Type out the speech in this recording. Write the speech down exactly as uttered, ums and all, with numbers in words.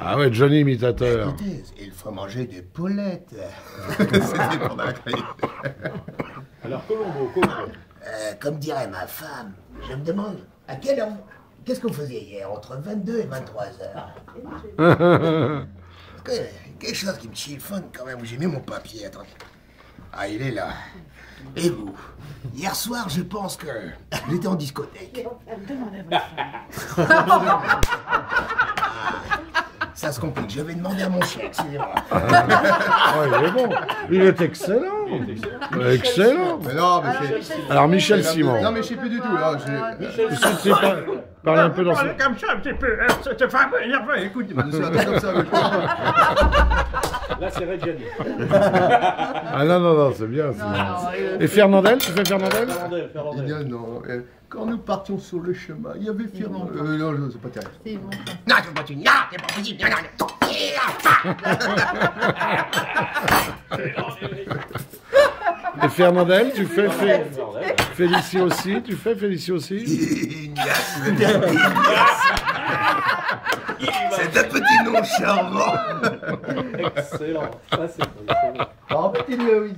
Ah ouais, Johnny imitateur. Écoutez, il faut manger des poulettes. Alors, Colombo, Colombo. Euh, comme dirait ma femme, je me demande à quelle heure... Qu'est-ce que vous faisiez hier, entre vingt-deux et vingt-trois heures? que, Quelque chose qui me chiffonne quand même. J'ai mis mon papier, attendez. Ah, il est là. Et vous? Hier soir, je pense que j'étais en discothèque. Ça se complique, je vais demander à mon chien, excusez-moi. Oh, il est bon, il est excellent. Il est excellent. excellent. Mais non, mais alors Michel, Michel Simon. Non mais je sais plus du tout. Là, Michel Simon. Par... Parle un peu dans ce... Comme ça, un petit peu. C'était pas énervant, écoute. Comme ça, là, c'est Red Johnny. Ah non, non, non, c'est bien. Non, non, et Fernandel, tu fais Fernandel? Fernandel, Fernandel. Eh bien, non. Quand nous partions sur le chemin, il y avait Fernandel. Euh, non, non, c'est pas terrible. C'est bon. Non, c'est pas terrible. Non, c'est pas possible. Non, non. Et Fernandel, tu fais Félicie aussi? Tu fais Félicie aussi? C'est un petit nom charmant. Excellent. Ça, c'est bon. En fait, il est...